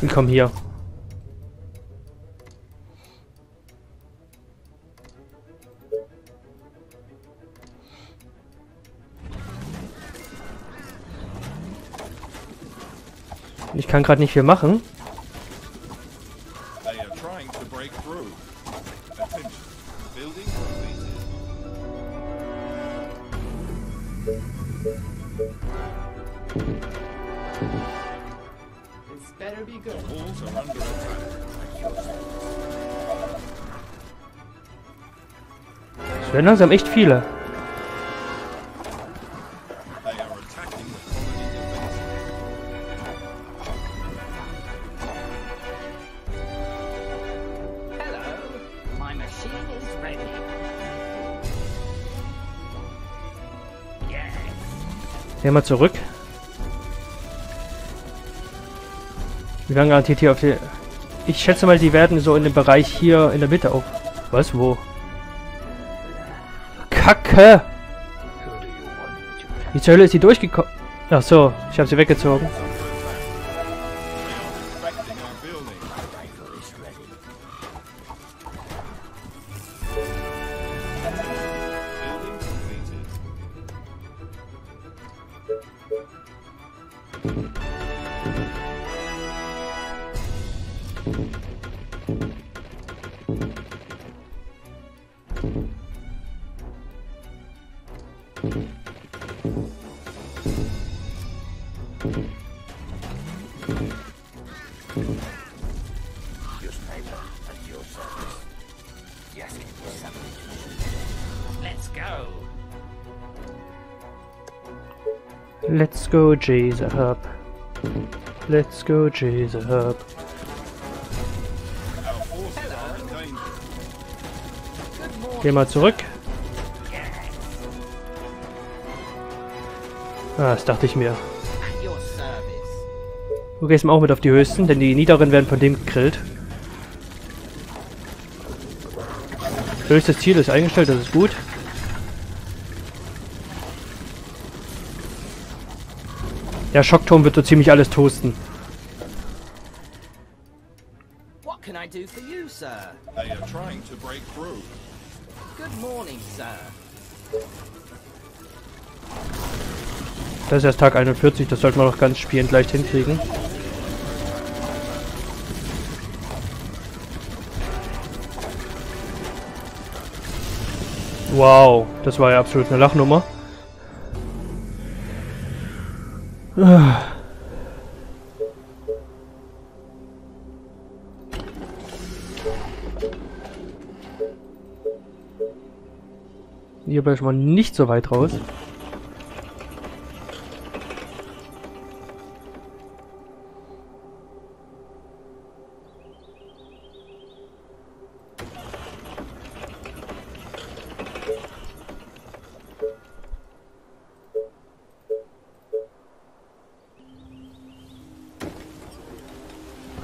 Willkommen hier. Ich kann gerade nicht viel machen. Es werden langsam echt viele. Gehen wir mal zurück. Wir werden garantiert hier auf die... Ich schätze mal, die werden so in dem Bereich hier in der Mitte auf... Was? Wo? Kacke! Die Zölle ist die durchgekommen. Ach so, ich habe sie weggezogen. Let's go, Jesus Hub. Let's go, Jesus Hub. Geh mal zurück. Ah, das dachte ich mir. Du gehst mal auch mit auf die höchsten, denn die niederen werden von dem gegrillt. Höchstes Ziel ist eingestellt, das ist gut. Der Schockturm wird so ziemlich alles toasten. What can I do for you, sir? They are trying to break through. Good morning, sir. Das ist erst Tag 41, das sollten wir doch ganz spielend leicht hinkriegen. Wow, das war ja absolut eine Lachnummer. Hier bin ich mal nicht so weit raus.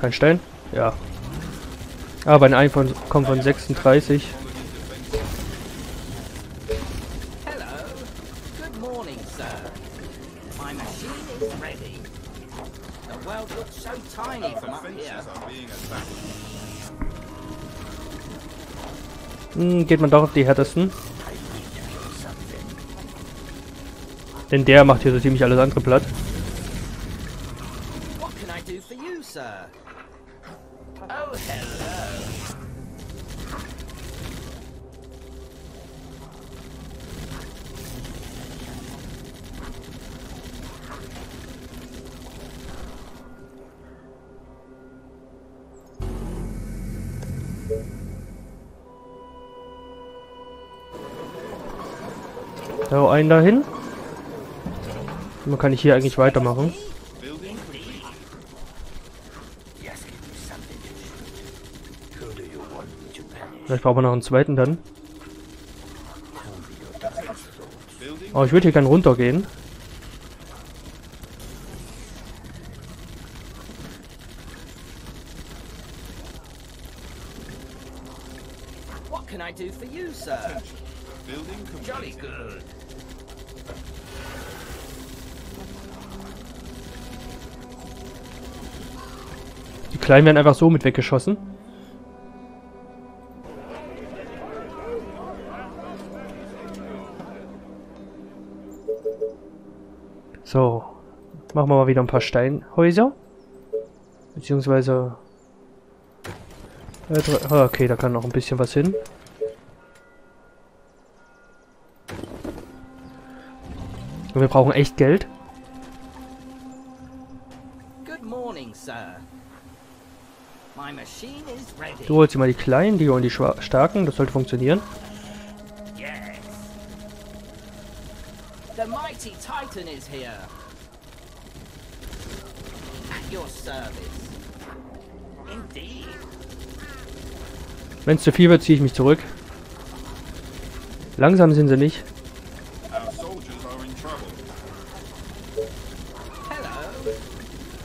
Kein Stein? Ja. Aber ein iPhone kommt von 36. Geht man doch auf die härtesten. Denn der macht hier so ziemlich alles andere platt. So, einen dahin. Man kann ich hier eigentlich weitermachen. Vielleicht brauchen wir noch einen zweiten dann. Aber ich würde hier gerne runtergehen. What can I do for you, sir? Jolly good. Die Kleinen werden einfach so mit weggeschossen. So, machen wir mal wieder ein paar Steinhäuser. Beziehungsweise... okay, da kann noch ein bisschen was hin. Und wir brauchen echt Geld. Du holst immer die Kleinen, die holen die Starken, das sollte funktionieren. The Mighty Titan is here. At your service. Indeed. Wenn es zu viel wird, ziehe ich mich zurück. Langsam sind sie nicht. Our soldiers are in trouble. Hello.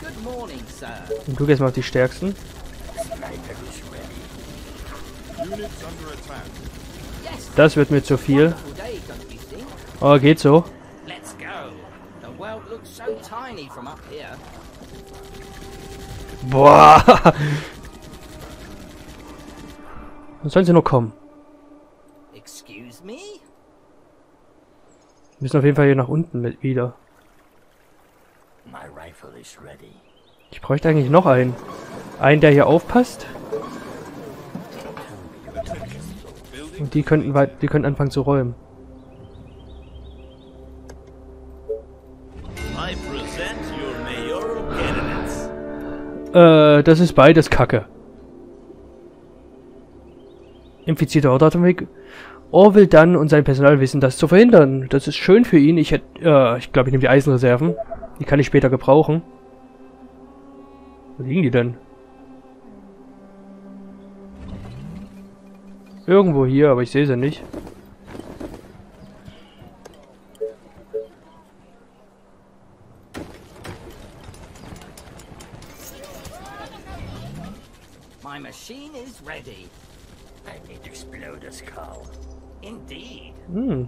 Good morning, sir. Und du gehst mal auf die Stärksten. Das wird mir zu viel. Oh, geht so. Boah. Dann sollen sie nur kommen. Wir müssen auf jeden Fall hier nach unten mit wieder. Ich bräuchte eigentlich noch einen. Einen, der hier aufpasst. Und die könnten anfangen zu räumen. Das ist beides Kacke. Infizierter Ordatemweg. Orwell dann und sein Personal wissen, das zu verhindern. Das ist schön für ihn. Ich glaube, ich nehme die Eisenreserven. Die kann ich später gebrauchen. Wo liegen die denn? Irgendwo hier, aber ich sehe sie nicht. My machine is ready. I need Exploders-Karl. Indeed. Hm.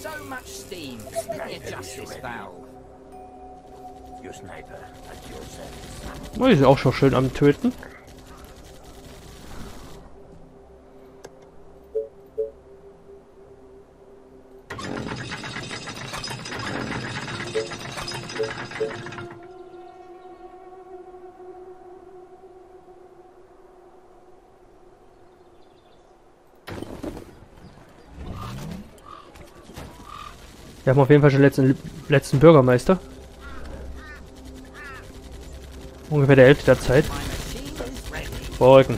So much steam. Let me adjust this valve. Your sniper at your service. Oh, die sind auch schon schön am Töten. Wir haben auf jeden Fall schon den letzten Bürgermeister. Ungefähr der Hälfte der Zeit. Verrücken.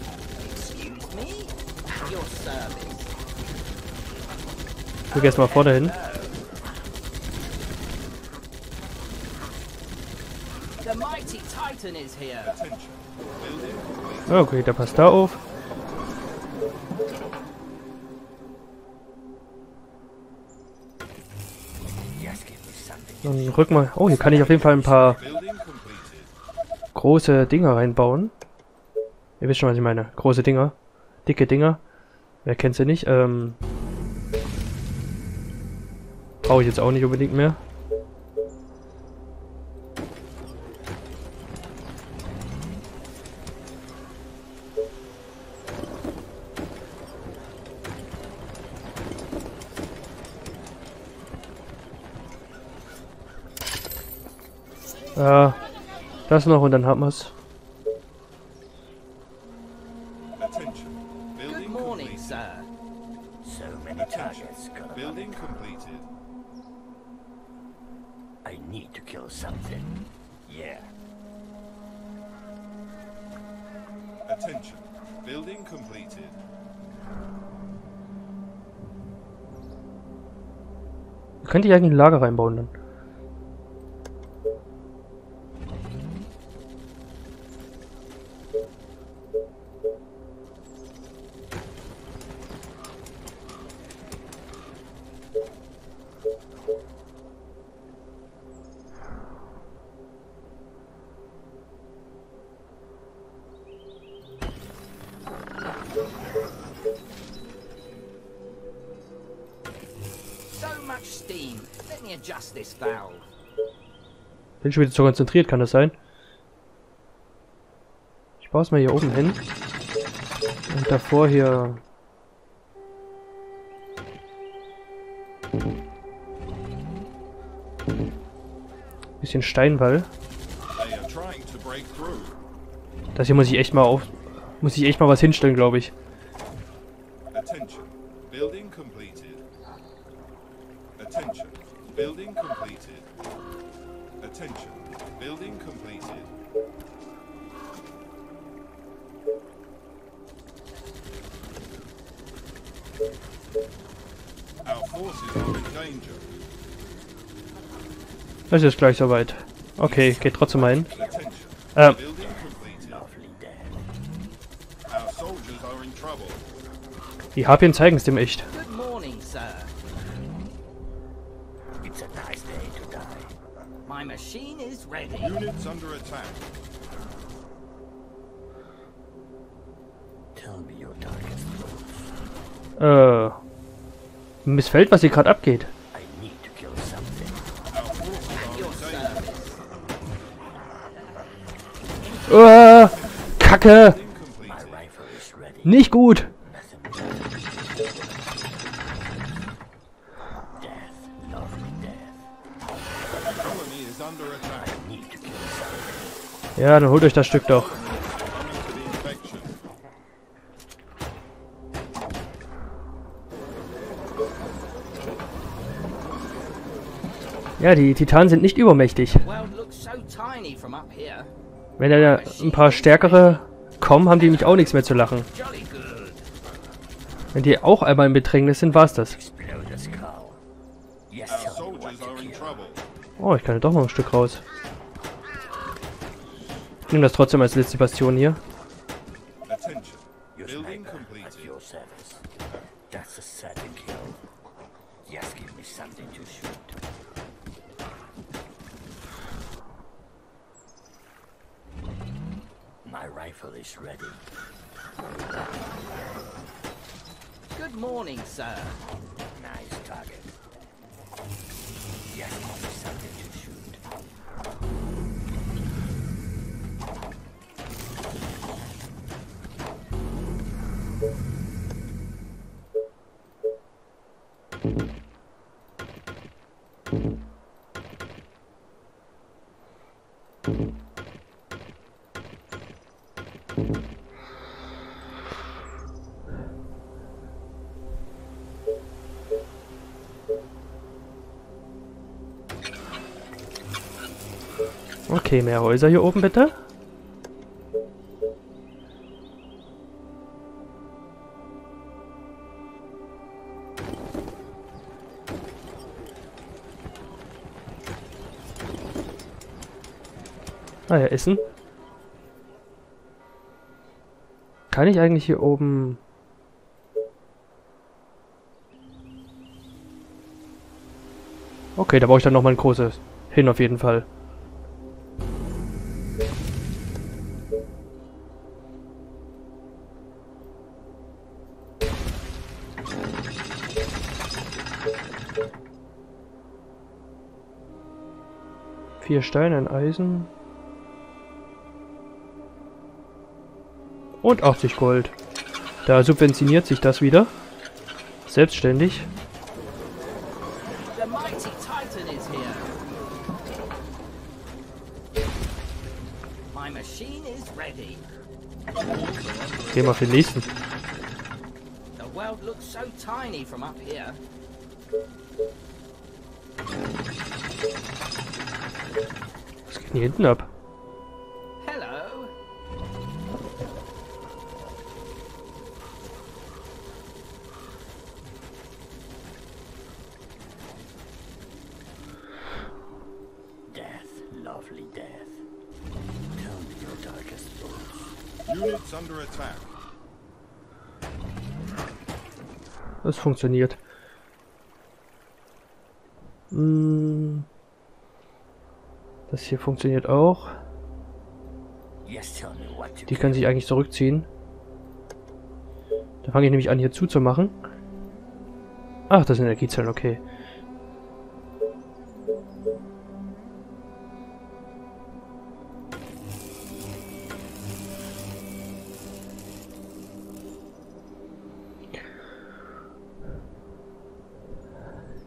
Ich gucke erstmal vorne hin. Okay, der passt da auf. Dann rück mal. Oh, hier kann ich auf jeden Fall ein paar große Dinger reinbauen. Ihr wisst schon, was ich meine. Große Dinger. Dicke Dinger. Wer kennt sie nicht? Brauche ich jetzt auch nicht unbedingt mehr. Das noch und dann haben wir es. Könnt ihr eigentlich ein Lager reinbauen dann? So Bin schon wieder zu konzentriert, kann das sein? Ich baue es mal hier oben hin. Und davor hier... bisschen Steinwall. Das hier muss ich echt mal auf... muss ich echt mal was hinstellen, glaube ich. Das ist gleich soweit. Okay, geht trotzdem mal hin. Die Harpien zeigen es dem echt. Missfällt, was hier gerade abgeht. Kacke! Nicht gut! Ja, dann holt euch das Stück doch. Ja, die Titanen sind nicht übermächtig. Wenn da ein paar stärkere kommen, haben die nämlich auch nichts mehr zu lachen. Wenn die auch einmal im Bedrängnis sind, war's das. Oh, ich kann ja doch noch ein Stück raus. Ich nehme das trotzdem als letzte Bastion hier. My rifle is ready. Good morning, sir. Nice target. Yes, something to shoot. Okay, mehr Häuser hier oben bitte. Ah ja, Essen. Kann ich eigentlich hier oben... Okay, da brauche ich dann nochmal ein großes hin auf jeden Fall. Vier Steine, ein Eisen. Und 80 Gold. Da subventioniert sich das wieder. Selbstständig. The Mighty Titan is here. My machine is ready. Gehen wir für den nächsten. The world looks so tiny from up here. Was geht denn hier hinten ab? Hello. Death, lovely death. Tell me your darkest thoughts. Units under attack. Das funktioniert. Das hier funktioniert auch. Die können sich eigentlich zurückziehen. Da fange ich nämlich an, hier zuzumachen. Ach, das sind Energiezellen, okay.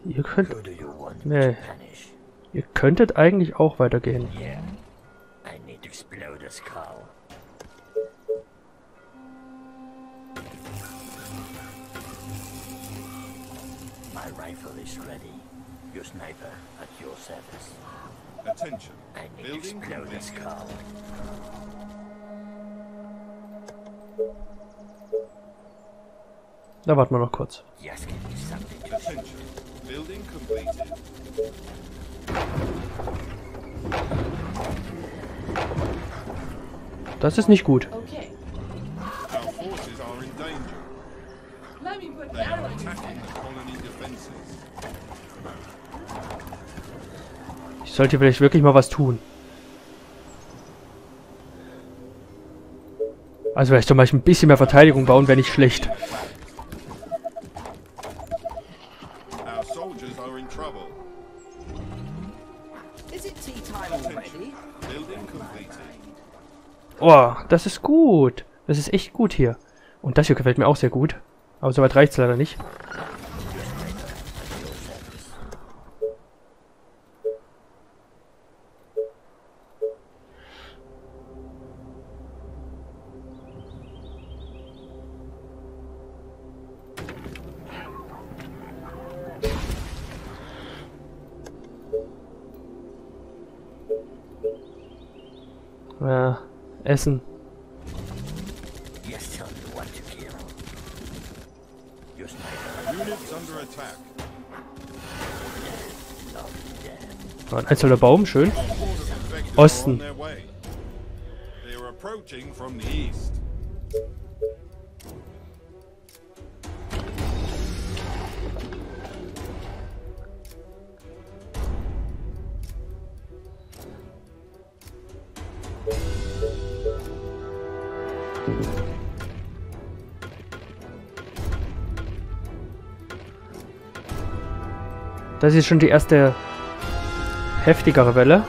Ihr könnt... Nee. Ihr könntet eigentlich auch weitergehen. Yeah. I need Exploders-Karl. My rifle is ready. Your sniper at your service. Attention. I need Exploders-Karl. Da warten wir noch kurz. Yes, give me something to shoot. Building completed. Das ist nicht gut. Okay. Our forces are in danger. Let me put they are attacking the colony defenses. Ich sollte vielleicht wirklich mal was tun. Also vielleicht soll ich ein bisschen mehr Verteidigung bauen, wäre nicht schlecht. Oh, das ist gut. Das ist echt gut hier. Und das hier gefällt mir auch sehr gut. Aber soweit reicht es leider nicht. Essen. Ein einzelner Baum, schön. Osten. Das ist schon die erste heftigere Welle.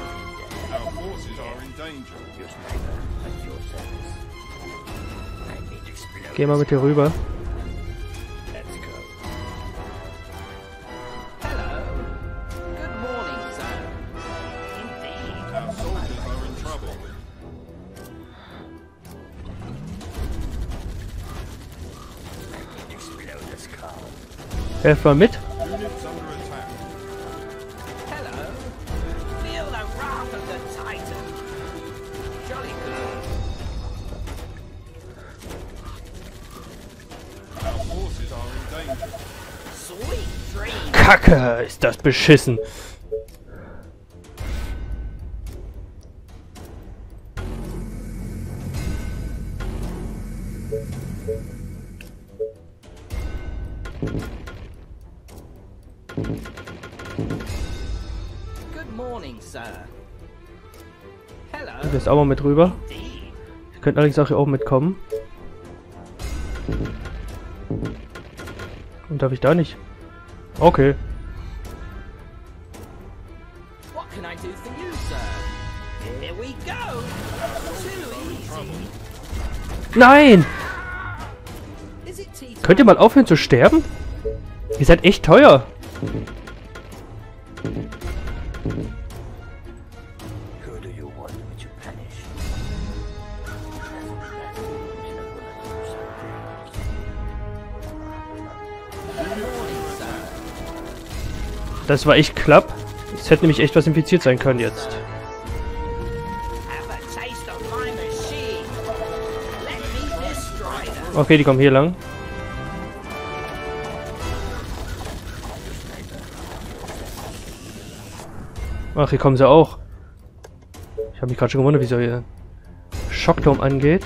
Geh mal mit dir rüber. Helf mal mit. Kacke, ist das beschissen. Good morning, Sir. Hello. Du bist auch mal mit rüber. Ihr könnt allerdings auch hier oben mitkommen. Und darf ich da nicht? Okay. What can I do for you, sir? Here we go. Too easy. Nein! Könnt ihr mal aufhören zu sterben? Ihr seid echt teuer. Das war echt klapp. Es hätte nämlich echt was infiziert sein können jetzt. Okay, die kommen hier lang. Ach, hier kommen sie auch. Ich habe mich gerade schon gewundert, wie so ihr Schockturm angeht.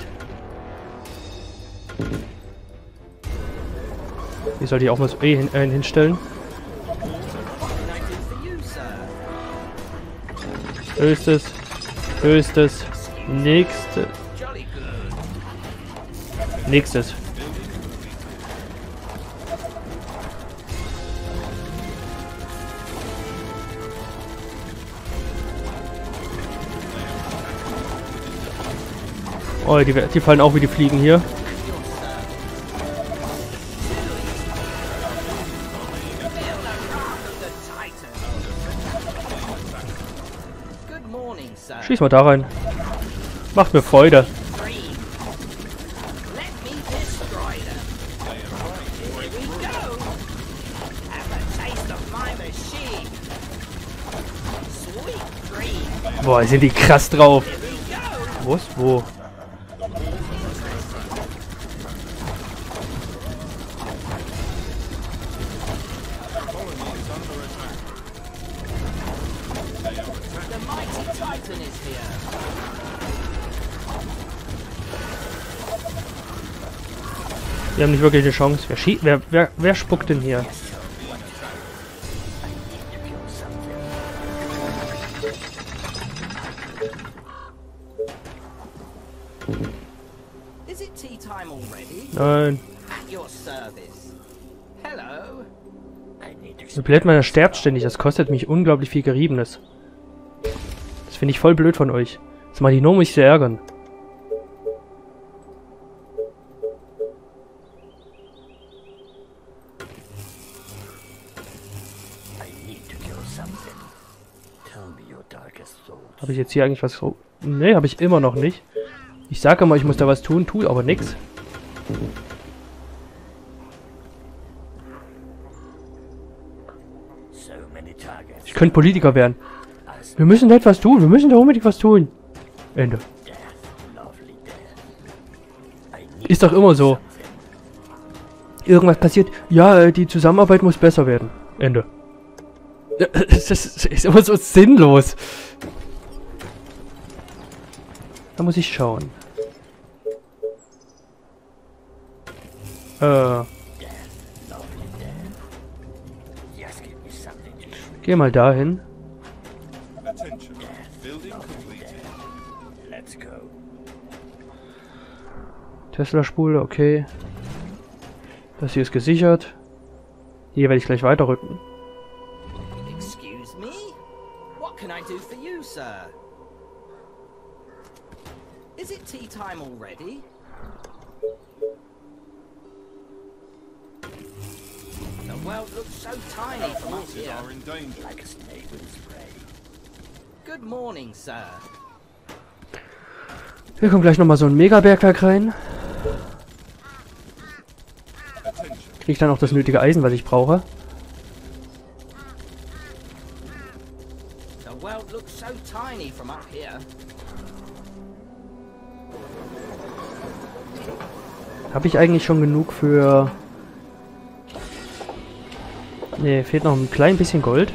Hier sollte ich auch mal so einen hinstellen. Höchstes, höchstes, nächstes, nächstes. Oh, die fallen auch wie die Fliegen hier. Schieß mal da rein. Macht mir Freude. Boah, sind die krass drauf. Wo ist wo? Wir haben nicht wirklich eine Chance. Wer spuckt denn hier? Nein. So blöd, man stirbt ständig. Das kostet mich unglaublich viel Geriebenes. Das finde ich voll blöd von euch. Das macht die nur, um mich zu ärgern. Habe ich jetzt hier eigentlich was... Ne, habe ich immer noch nicht. Ich sage mal, ich muss da was tun, tue aber nichts. Ich könnte Politiker werden. Wir müssen da etwas tun. Wir müssen da unbedingt was tun. Ende. Ist doch immer so. Irgendwas passiert. Ja, die Zusammenarbeit muss besser werden. Ende. Das ist immer so sinnlos. Da muss ich schauen. Geh mal dahin. Tesla-Spule, okay. Das hier ist gesichert. Hier werde ich gleich weiterrücken. Hier kommt gleich nochmal so ein Mega-Bergwerk rein. Krieg ich dann auch das nötige Eisen, was ich brauche? Habe ich eigentlich schon genug für... Ne, fehlt noch ein klein bisschen Gold.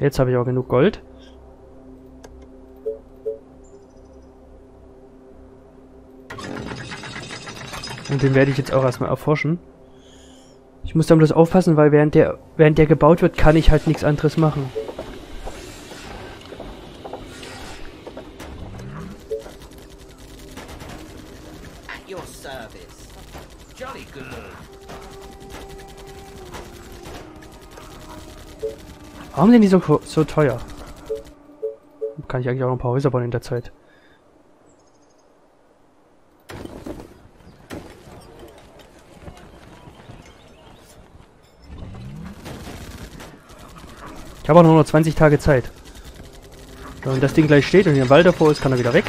Jetzt habe ich auch genug Gold. Und den werde ich jetzt auch erstmal erforschen. Ich muss dann bloß aufpassen, weil während der gebaut wird, kann ich halt nichts anderes machen. Warum sind die so teuer? Kann ich eigentlich auch noch ein paar Häuser bauen in der Zeit. Ich habe auch nur noch 20 Tage Zeit. Wenn das Ding gleich steht und hier ein Wald davor ist, kann er wieder weg.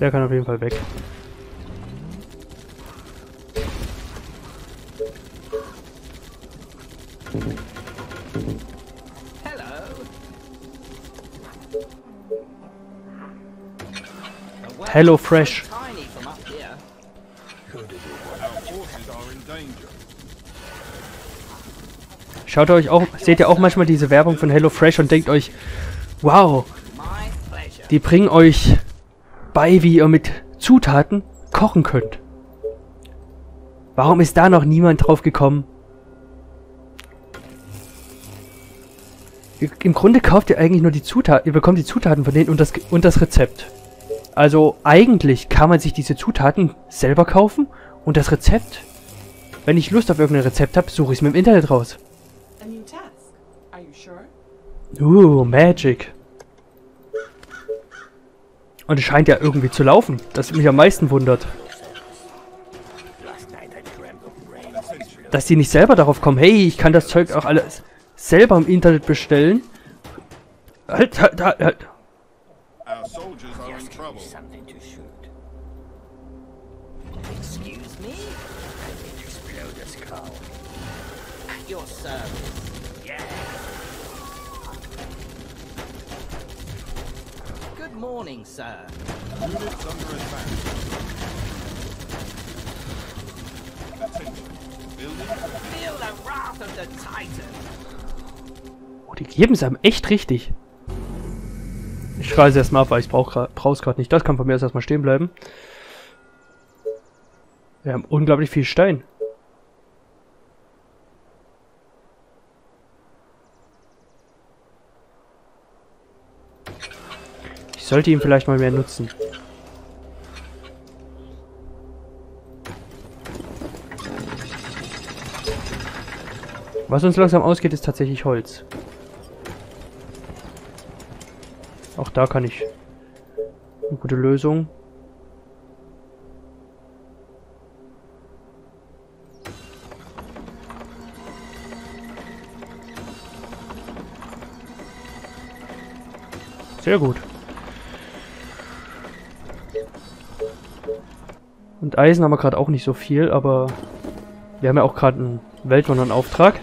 Der kann auf jeden Fall weg. Hello Fresh. Schaut euch auch, seht ihr auch manchmal diese Werbung von Hello Fresh und denkt euch, wow, die bringen euch bei, wie ihr mit Zutaten kochen könnt. Warum ist da noch niemand drauf gekommen? Im Grunde kauft ihr eigentlich nur die Zutaten, ihr bekommt die Zutaten von denen und das Rezept. Also eigentlich kann man sich diese Zutaten selber kaufen und das Rezept. Wenn ich Lust auf irgendein Rezept habe, suche ich es mir im Internet raus. Magic. Und es scheint ja irgendwie zu laufen, das mich am meisten wundert. Dass die nicht selber darauf kommen, hey, ich kann das Zeug auch alles selber im Internet bestellen. Halt. Good morning, sir. Oh, die geben es einem echt richtig. Ich schreie sie erstmal ab, weil ich brauch's gerade nicht. Das kann von mir aus erstmal stehen bleiben. Wir haben unglaublich viel Stein. Ich sollte ihn vielleicht mal mehr nutzen. Was uns langsam ausgeht, ist tatsächlich Holz. Auch da kann ich eine gute Lösung. Sehr gut. Und Eisen haben wir gerade auch nicht so viel, aber wir haben ja auch gerade einen Weltwanderauftrag.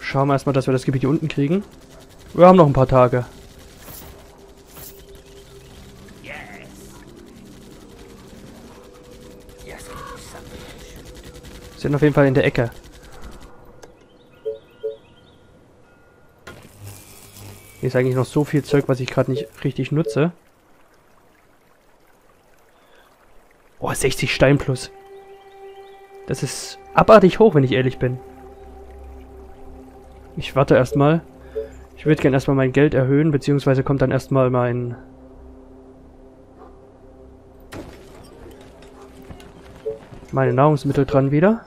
Schauen wir erstmal, dass wir das Gebiet hier unten kriegen. Wir haben noch ein paar Tage. Sind auf jeden Fall in der Ecke. Hier ist eigentlich noch so viel Zeug, was ich gerade nicht richtig nutze. Oh, 60 Stein plus. Das ist abartig hoch, wenn ich ehrlich bin. Ich warte erstmal. Ich würde gerne erstmal mein Geld erhöhen, beziehungsweise kommt dann erstmal mein... meine Nahrungsmittel dran wieder.